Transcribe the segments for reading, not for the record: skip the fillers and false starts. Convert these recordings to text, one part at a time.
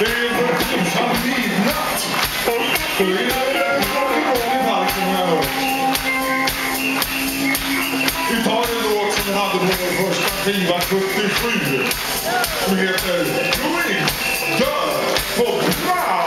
Vi tar en låt som vi hade på vår första skiva 77 som heter Doing Good for Brown.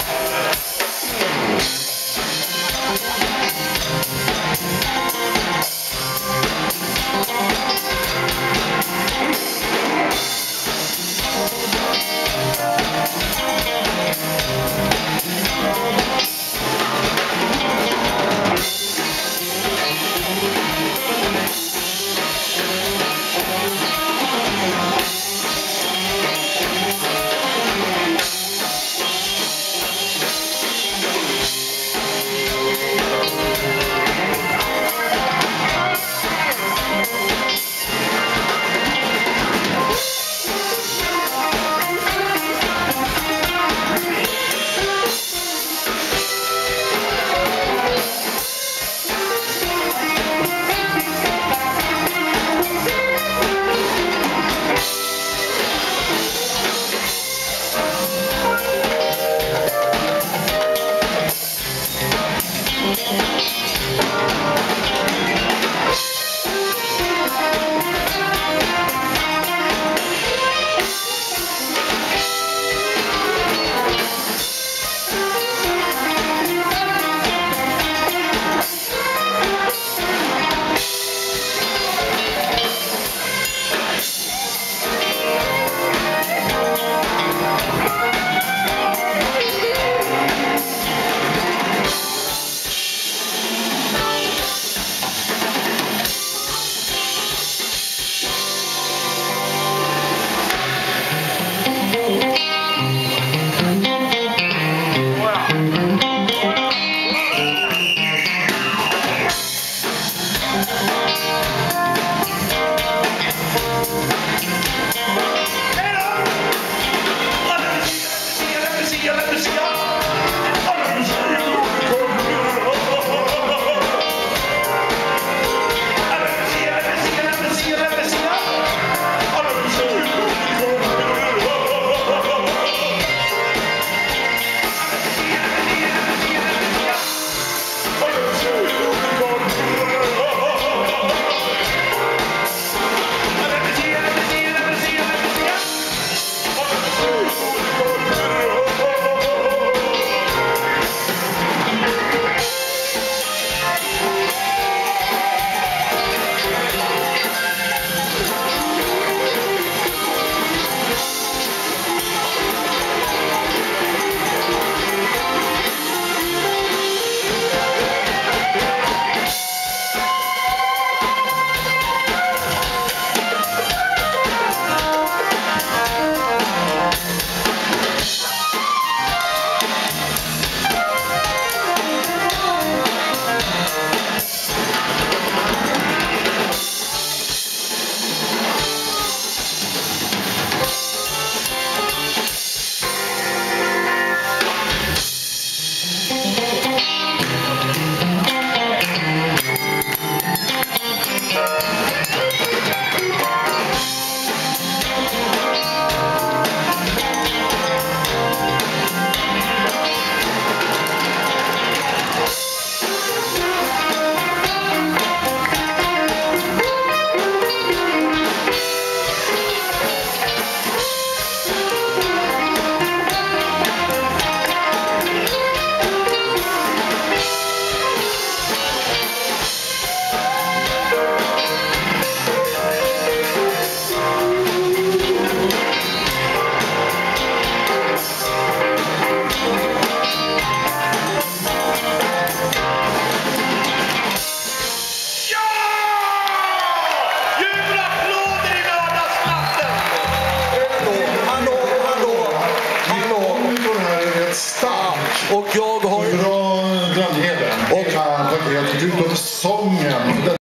Och jag har... Bra, Daniel. Och... Tack, jag tycker ut om sången.